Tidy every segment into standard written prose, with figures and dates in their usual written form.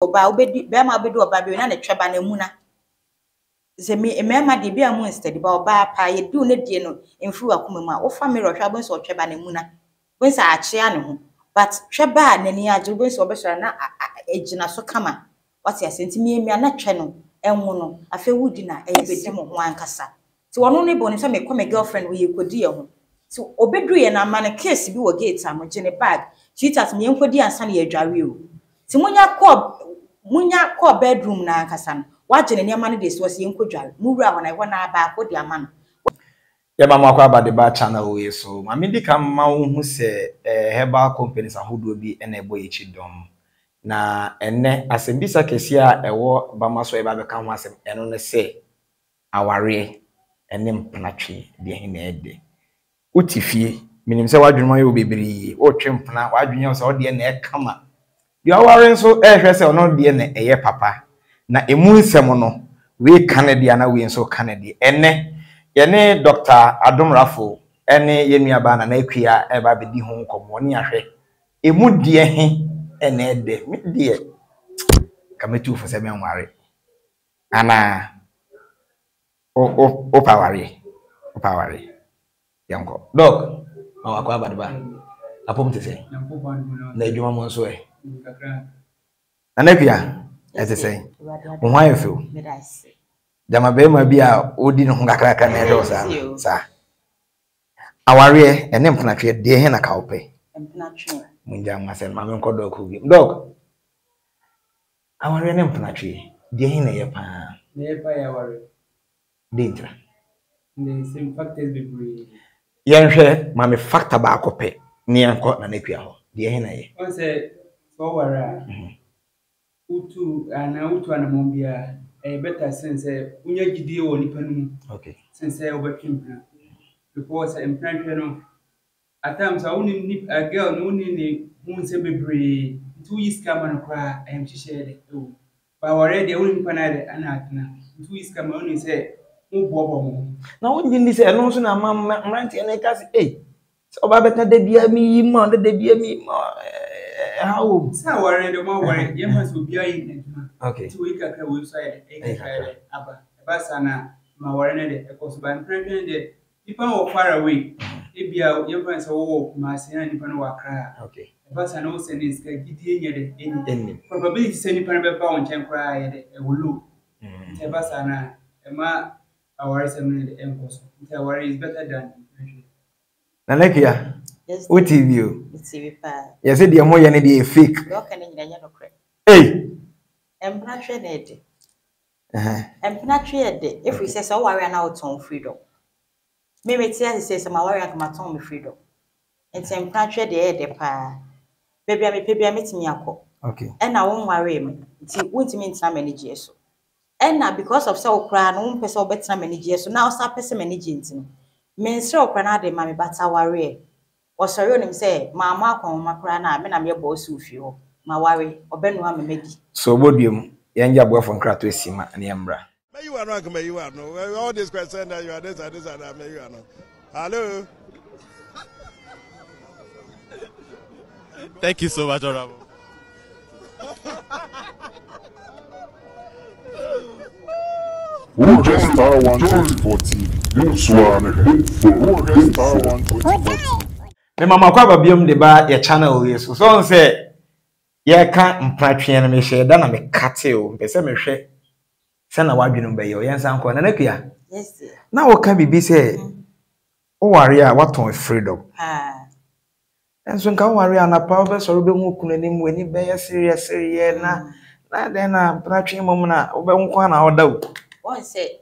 Oba obedi bema obedu oba bi na na tweba na mu na ze me mema de bia mu instead ba oba pa ye du ne die no emfu akoma mu a wo family rohwa bo so tweba na mu na bo sa ache ane ho but tweba na ni age bo so obesra na ejina so kama what ya senti me mia na twe no enwo no afa wudi na ebedi mo ho ankasa ti wono ne bo ne so me kwa me girlfriend wo ye kodi ye ho ti obedu ye na ma na case bi wo gate am gene bag cheaters me enkodi ansa na ye dware o ti munya ko munya call bedroom na kasan wajene ne ma ne de so se nkodwal muwura ho na ho na aba ko de amano ye ba ma kwa ba de ba channel we so ma me dika ma wo hu se herbal companies ahodo bi ene boye chidom na ene asembisa kesi a ewo ba ma so e ba be kan ho asem eno ne se aware ene mpanatwe de he na ede otifie minim se wadwuma ye obebiri o twe mpana wadwunya so de na e kama you are in so se ono de na eye papa na emu nsem no we Canada na we nso Canada ene yene Dr. Adomrafo ene yenuaba na akua e ba bedi ho nkomo ne ahwe emu de he ene de me de kametu fo se menware ana o paware o paware yango dog awakwa badba apomte se na edwuma mo nso e Nanepia, as I say, why you Damabema be a Odin Hungaka and Rosa, sir. Our rear and empnatria de henna cowpay. Munja must and Mamma Codog who give dog. Our rear empnatri, de henna yapa. Nearby danger. The same fact is debris. Yanche, Mammy fact about copay, near Cot Nanepia, de henna. Wara utu ana utu anamwambia better sense unyajidie woni panu okay sense obakimpa because imprint no at times awuni ni a girl no ni ni munse bebre tu iska manokwa amchishele ba already awuni panade ana atna tu iska manoni se ubobo mu na wonji ni se eno so na mranti ene kasi oba beta de bia mi ma de bia mi ma how so worried the more worried you must be in okay to week aka website aba basana ma worried the because by pregnant the people far away e bia you friends wo masina ni pan wa kra okay basana wo send is ka gidi enye de enye probably send pan be pa on chen kra ye de e wulu e basana e ma awari send the encoso it awari is better than na like ya what TV you TV pa ya said the moya ne dey fake look and nyanya no correct empna hwe na ede empna hwe ede if we say so warrior na oton freedom me metia say so ma warrior ma ton me freedom enti empna hwe de ede pa bebia me timi akọ okay and na won warrior me enti won timi ntina manage eso and na because of so kra no won person obetina manage eso now start person manage ntino me nse okra na de ma me bata warrior osoro nim say mama akon makra na me na me bo so fi ho ma ware obenu ha me medi so bodiem ye nja bo fon krato esima na yembra may you are not come you are no all this question that you are this and this and that may you are no hello thank you so much honorable Roger Star 140 this one Roger Star 140 me mama kwa babiam de ba ye channel yeso so on say ye ka mpatwe na me hye da na me kate o pese me hwe se na wadwenu be ye o yensa nko na nakua yes sir na wo ka bibi say o ware a waton freedom enso nka ware na pa obe so be hu kunu ni mu ni be ye serious na den na mpatwe mom na obe nko na oda o on say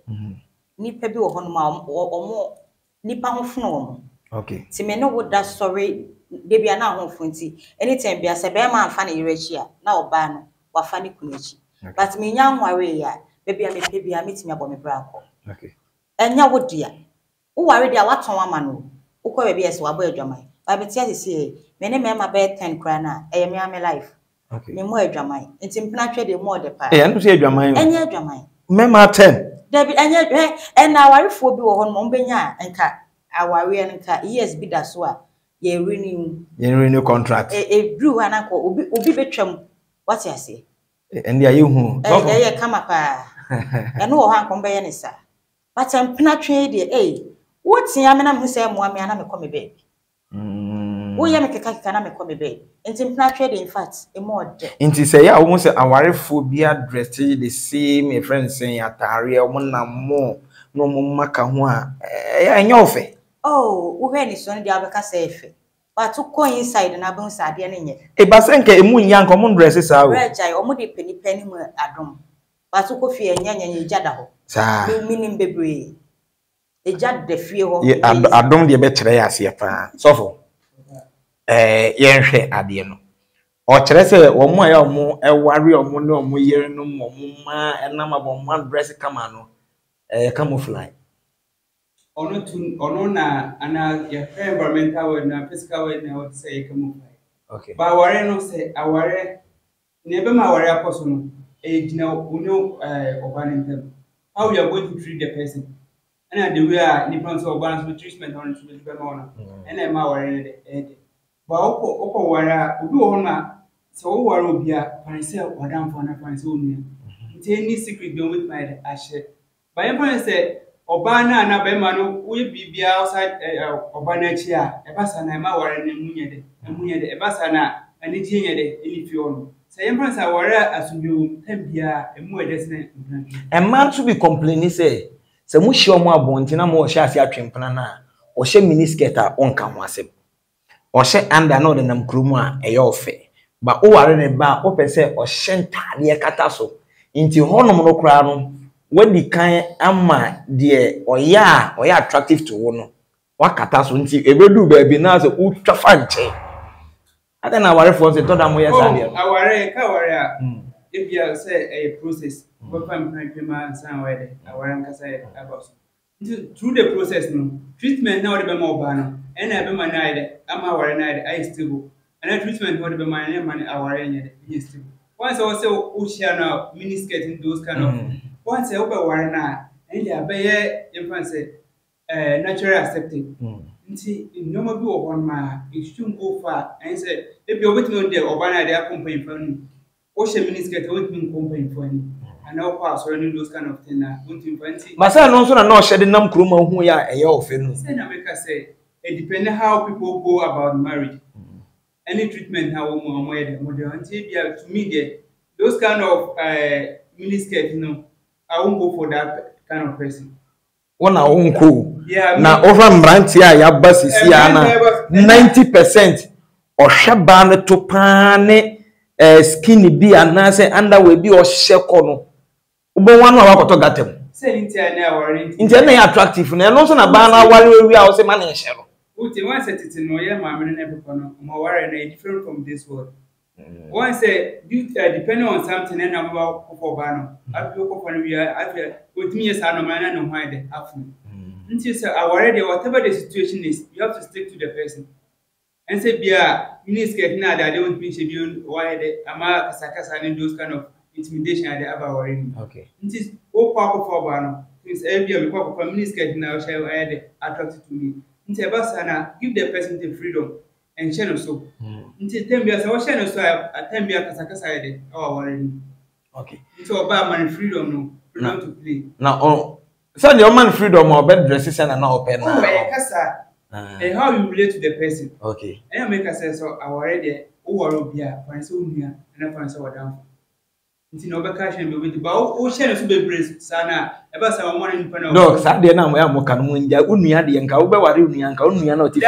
ni pe bi wo hono ma omo ni pa ho funo okay. See me no would that story baby and now funti. Anytime be a sebema fanny rechia, now ban or fanny kunichi. But me young warrior, baby I meet me about me braco. Okay. And ya would dear. Oh, I read a watch on one man who could be as well jamai. But I say, many men my bed 10 crana, a me life. Okay. Me more jamai. It's implanted the more the part. And you say jamai. And yeah, jamai. Memma 10. David and yet, and now I refer to on Mombenya and cat. Our real years be that so ye renew contract. A brew and uncle will be betram. What I say? And the Ayuhu, eh, come up. And no one can bear any, sir. But I'm not trading, eh? What's the Amena who said, Mammy, and I'm a commie baby? We are making a cacana commie baby. And I'm not trading fats, a mod. And to say, I almost a worryful beard dressed the same, a friend saying, Ataria, one more, no more macawa. I know. Oh, when is only the Abaca safe. But to go inside and I bounce at the end. A basanke, a moon young common dresses out. Reggie, or moody penny more at home. But to go fear and Jadaho. Sir, meaning baby. A jad the fear of I don't the better as your fan. So, yes, Adiano. Or Tressa, or more, a warrior, or no more year, no more, and number one dress camano, a camouflage. Onona and your environmental and physical and I would say camouflage. Okay. But Wareno say, I worry never my warrior person, age now, uno of them. How you are going to treat the person. And I do wear Nippons or balance with treatment on it with Bemona, and I'm our head. But Oko Wara, Ubuona, so Warubia, Parisel, or down for an appointment. It's any secret done with my ashes. By Empire said, Obana and Abemano will be outside Obana chair, a Bassanama or any Munyade, a Munyade, a Bassana, and it's in if you own. Say, Empress, I worry as you tempia and more destined. A man should be complaining, say, Se mushio mwa bontina mo she asia twempana na o she minisketa onka ho asem o she anda na odenam krumu a eyo ofe ba o ware ne ba o pese o she ntade kata so nti honum no kra no wadi kan ama de oya attractive to wo no wa kata so nti ebedu ba bi na so utwa fa nche ada na ware for se toda mo yesa de aware ka ware a if you say a process but I'm trying to understand I want to say about through the process no treatment now be more ban and I be my night am our night I stable and treatment what be my name and our night is stable once also ocean miniscating those kind of once I over war na and ya be influence naturally accepted nti no ma bi o one ma extreme over and say if you wait no there obana there company from ocean miniscate wait me company for and now pass running those kind of things na won't influence masa no so na no shede nam kroma hu ya eya ofe no say na make say it depend how people go about marriage any treatment how mo mo dey mo dey until be to me there those kind of miniscate you know I won't go for that kind of person one I won't go na over mranti ya basisi ana 90% o hweba no to pane skinny be and answer underway be or shekono. But one of our gatem. Say internet attractive, and also a banner while we are also managed. What you want said it in Moya, my men, more different from this world. One said, depending on something and about Copano. I look upon we are with me as an man and mind the afternoon. Until sir, I worry whatever the situation is, you have to stick to the person. And say, Bia, miniscate now that I don't pinch you why the Ama Sakas and those kind of intimidation at the Abawarin. Okay. It is all powerful for Bano. Since every year, for miniscate now shall add attracted to me. Into Basana, give the person the freedom and channel so. Into 10 years, I was channel so at 10 years as a Casade or Warren. Okay. It's all about man freedom, no, to play. Now, so your man freedom or bed dresses and an open. And how you relate to the person. Okay. And I make a sense of our idea, or beer, for so near, and I find so down. It's in overcashing with the bow, ocean of super Sana, about some morning panel. No, Saturday, now we are more can win the Unia, the Anka, but Union, Unia, not the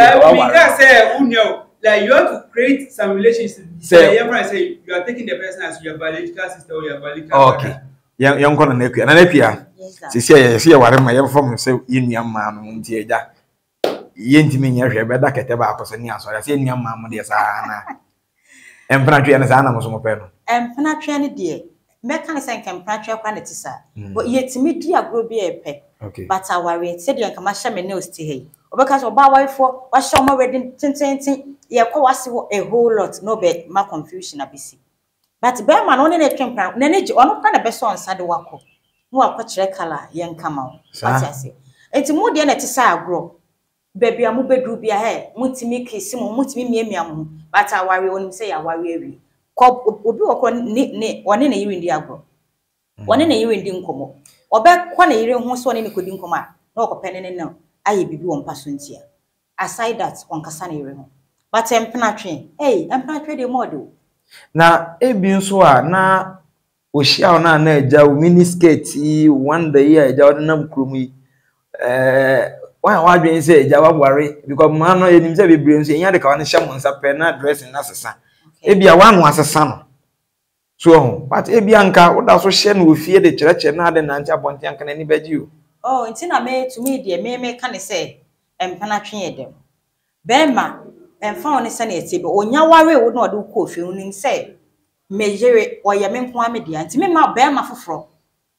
like you have to create some relationships. Say, I say, you are taking the person as your biological sister or your biological. Okay. Young Conan Nepia, and Nepia. She says, I see what I am from, so in your man, dear. Yentimi ya hwebe da keteba akosani asore se nya mamu de sana empana twa ne sana mo so mo pe no empana twa ne de me kan sen kan empana twa kwa ne tisa but yetimi di agro bi e pe but aware se de kan ma hye me ne osti he obeka so ba wifo wa hye mo wedding tintintin ye kwa wase a whole lot no be ma confusion abisi but be ma no ne ne twempana ne ne ono kan be so onsa de wako mo akwochre kala ye nkama atiase enti mo de ne tisa agro baby amu bedru bia he mutimi kesi mu mutimi miamia mu but awari onim say awari awi Ko odu okro ne one na yiri ndi agro. One na yiri ndi nkomo. Obe kwa na yiri ho so one ne kodi nkomo a na okopene ne na aye bibi wo mpaso ntia. Aside that on kasa na yiri ho. But empnatwe, empnatwe dey model. Na ebi nso a na oshia na na eja o minisketi one day eja odinam kromi. Why why do you say Java worry? Because man, you need to be brave. You need to carry someone's apparel, dress, and accessories. If you want one accessory, so but if you anka, what does social media the church and other Nanja Bonti anka anybody you? Oh, until I made to me the me can say and penetrate them. Bema and found a sanity, but when your worry would not do coffee, you say measure or your men quamity and to me my Bema for fro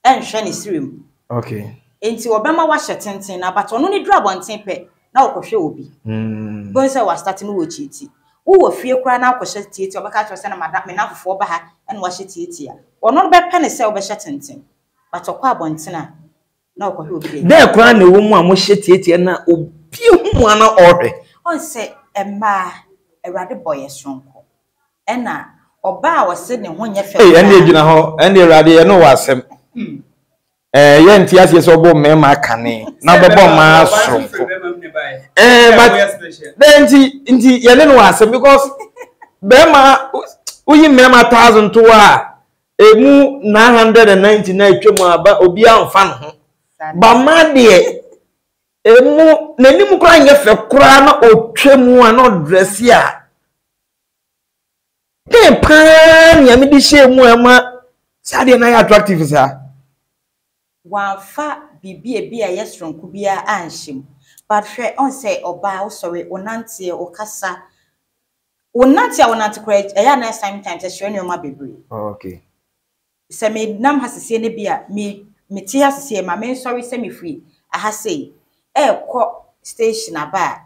and shiny stream. Okay. Into Obama was shutting tin, but only drab on temper. Now, Coshe will be. Bonser was starting with cheaty. Who will fear crying out Coshe tea to a catcher send a madame enough for her and wash it here. Or not by penny sell by shutting tin, but a quab on tinner. Now, who be there crying the woman was shitty and not one or on say a ma a rather boy a strong call. And now, Oba was sitting one year. And you know, and the radio no was him. Yen tias yes obo me ma kane na bobo ma so but then nti yele no asem because be ma uyi me ma 1000 to a emu 999 twem aba obi anfa no ho ba ma de emu nanim kura nye fe kura na otwem a no dress a dem pan ya me di she mu ama sade na attractive sa one fa be a yes from Kubia and shim. But fair on say or bow sorry or nancy or cassa or nancy or not to create a nice time to show you my baby. Okay. So me nam has seen a beer, me tea has seen my main sorry semi free. I has say, air court station a bar.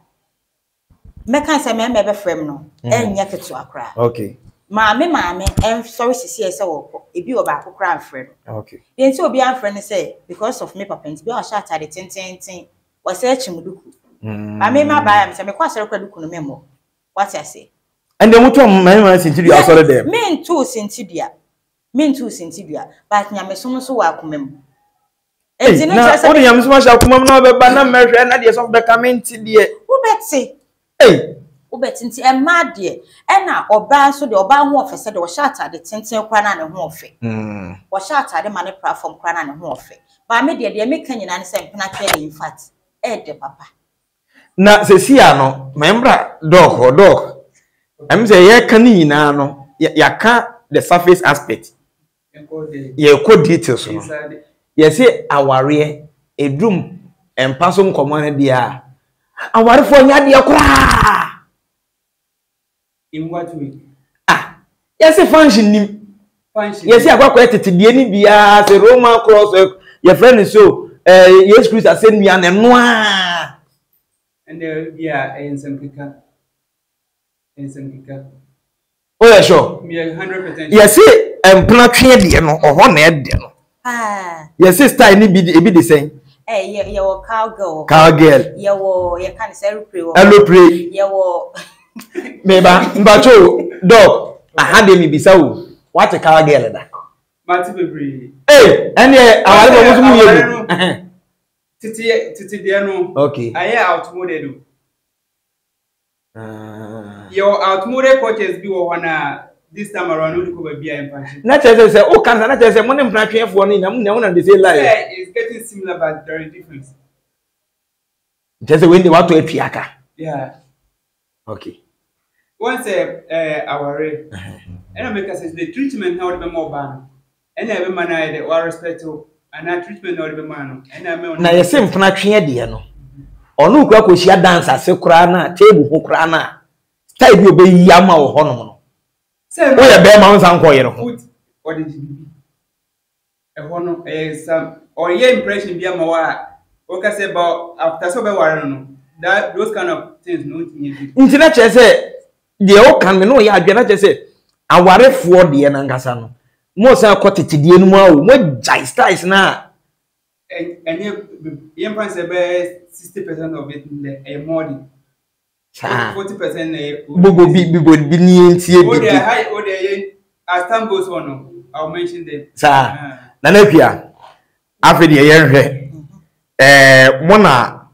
Mecans a member fremno, and yet to a cry. Okay. Mammy, I'm sorry to see us all. If you about a crime friend, okay. Then so be our friend say, because of me, papa's be all shot at the 10 was searching Muduku. I made my bams and a quarter of memo. What I say. And the mutual man was into the outside of them. Men too, Cynthia, but Yamason so welcome. It's an interesting Yams much of Mamma, but no measure and ideas of the community. Who betsy? Hey. Betty and mad dear, Anna or Bansu the Oban Warfare said or shatter the 10 cranan and warfare, or shatter the money platform cranan and warfare. By media, the American and sent penetrating in fat, Ed Papa. Now, Ceciano, membra, dog or dog. I'm the air caninano, yaka the surface aspect. Your code details. Yes, I worry a doom and pass on command dear. I worry for Yadia. In what way? Ah, yes, a function. Yes, I work at it. The enemy as a Roman cross. Your friend is so. Yes, Christ has sent me an emwa. And there be a in Sankika. Oh, yeah, sure. Yeah, 100%. Yes, I'm planting or one head. Ah, yes, sister, I need to be the same. Eh, your cowgirl, your can't say, hello, pray, your. Meba mbacho dog ahade mi bisawo what a car girl da matibebri eh and here awari mo musumu yebu titi de no okay aye outmoded o your outmoded coaches bi wo hona this time around we go be am pan na tell say o kan na tell say mo ne mpratwefo no na mo na dey say lie it's getting similar but very different just when they want to apiaka yeah okay. Once our and I make us the treatment now the more ban. And every man I had or respect to and I treatment or the man. And I mean, I assume for not here, dear. Or no crack with your dancer, so crana, table for crana. Style will be yama or honor. Say, what a bear mountain uncle, you know. What did you be? A honor, a some or your impression be a moa. What I say about after so be that those kind of things no need. Internet say the old can me no ya adwena che say awarefo de na nkasa no. Mo say akotete de enu a wo gai styles na any impress be 60% of it a model. 40% na bogo bi ni ntie bi. O de high o de As time goes on, I'll mention them. Sir, Nanepia, after the year, Mona,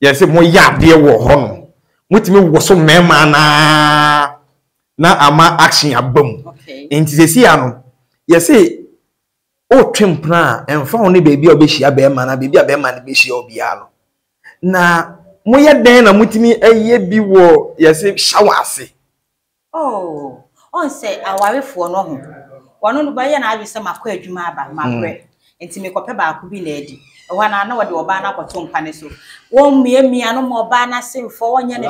yes, more yap, dear war home. What me was so memana now. I'm action a boom. Okay, and Tisiano, yes, oh, Trimpla, and found the baby of Bishia Beman, and baby of Beman, Bishio Biano. Now, Moya then, I'm with me a year be war, yes, shawasi. Oh. On say, I worry for no one on the Bayan. I will some acquaint you, my bread, and to make a pebble could be lady. One I know what your banner or tongue paniso. One me, I no more banner, save for 1 year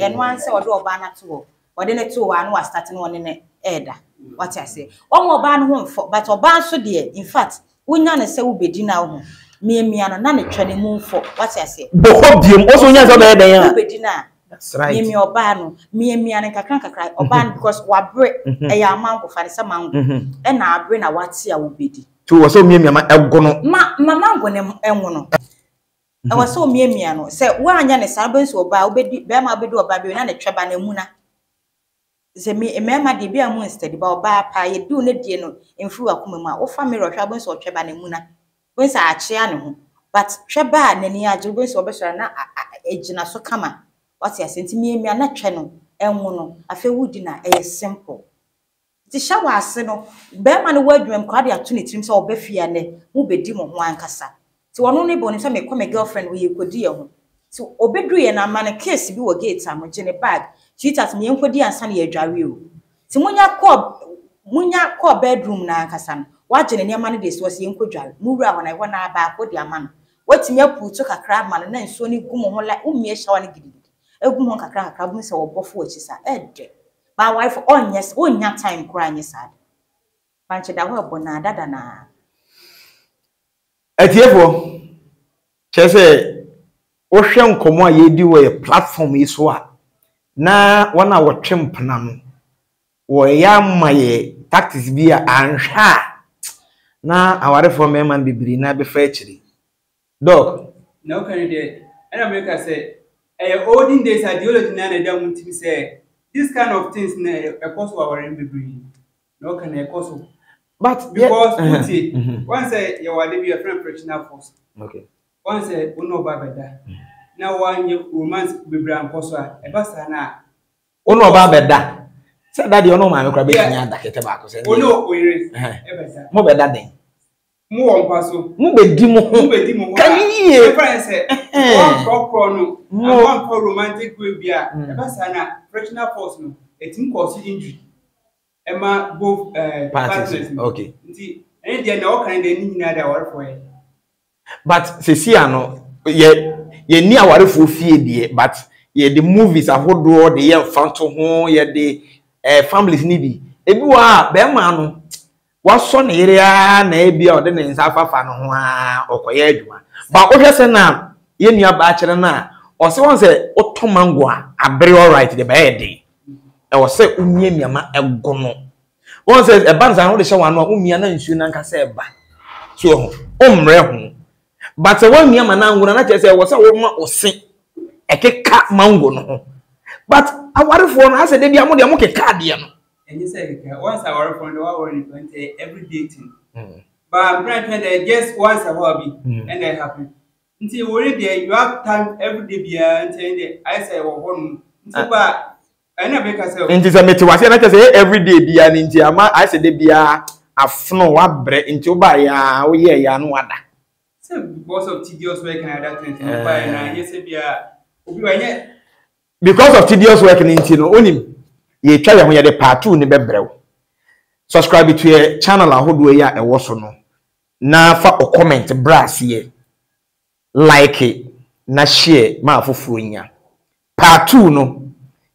and one say or do a banner two, or then a 2 1 was starting one in a edda. What I say, one more ban home for, but or ban so dear. In fact, we none say will be dinner. Me and none a training moon for what I say. But you also never dinner. That's right. Me or ban, me and Kakanka cry or ban because what break a young man of Fanisa Mountain, and I bring a what sea will be. To so me, my elgono, my mamma, and one. I was so me, Miano, said one young servants will bow be my bedo of Babylon and a trebane muna. The me a mamma de beer moonstead about by pie, do not deno, in full of Kumma or family or troubles or trebane muna. Whence I chiano, but treba nenia jubins or besser a gena so come. What you sent me, me and channel, and one a fair wood dinner, a simple. The shower, Seno, Bearman, word you inquired at 20 or Beffy and Mube Demon Juan Cassa. To one only bonus, I may come a girlfriend where you could deal. To Obedry and a man a kiss, you a gate, I'm a jenny bag. She tells me, Uncle dear and Sunny a jarrew. To Munya Cobb bedroom, Nancasan, watching any money this was the Uncle Jar, Mura when I went back with your man. What's me up took a crab man and then Sonny Gumon like Umia Shawani Giddy. Egumonka crabs or buff watches are edge. My wife on yes, own your time crying is sad. Pancha da well bonada dana. At Yevo Chese Ocean Como ye do a platform is what? Na 1 hour trimpanam. Wayam my tactics be a ansha. Na our reform man be brina be fetchery. Dog, no candidate, and America say. Olden days ideology and to say this kind of things cause our brain. No can a cause. But because once you are living a friend professional force. Okay. Once we know about that. Now one you romance be brand cause a basana. Oh no about that. Said that you know my crabby and oh no, we more better than more passo. Move a demo. Can no one for romantic will be a basana, fractional force no, a team cause injury. Emma both partners, okay. And then all kind of need another work for it. But Ceciano, ye near what if fear, but ye the movies are whole draw the young phantom home, ye the families needy. If you are, Bemano, what's son area, maybe or then in Safa Fanoa or Coyeduma. But what is a name? Ye near bachelor now. Or someone said, "Oh, Tomangua, I be all right the bad day." I was say, "Umye miyama egono." One says, "A banza no de shawa no umye na insurance kaseba." So umrehu. But the one miyama na nguna na chese was a woman osi eke ka mango no. But I worry for one. I said, "They be amu de amu ke ka di ano." And you say, "Once I worry for one, I worry for every dating." But I'm trying to just once a hobby, and that happen. Until already you have time every day beyond the I say home. But I never can say into the meeting was every day beyond in Jama. I said they be a flow up bread into by oh yeah, no other. So because of tedious work and other things, and yes, if you are because of tedious work and into only you try when you're the part 2 in the bedroom. Subscribe to your channel and hold way and what's on now for a comment, brass here. Like it, na share ma fufunya. Part 2 no,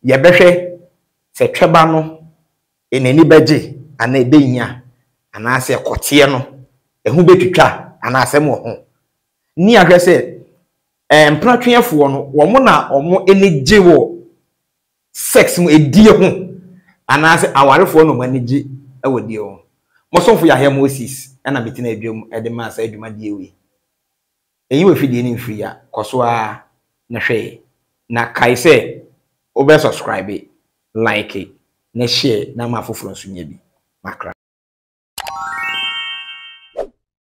yebehwe se tweba no enani beje ana ebenya ana ase kote no ehu betwitwa ana asem wo ho ni ahwe se empratweafo no wo mo na omo enije wo sex mu edie ho ana ase awarefo no manije e wodie ho mo sonfo ya he Moses ana betina adwum e de ma asa adwuma die we. And you will feed in free, Koswa Nashe. Na Kaise, over subscribe it, like it, Nashe, Namafu from Sunyabi. mackerel.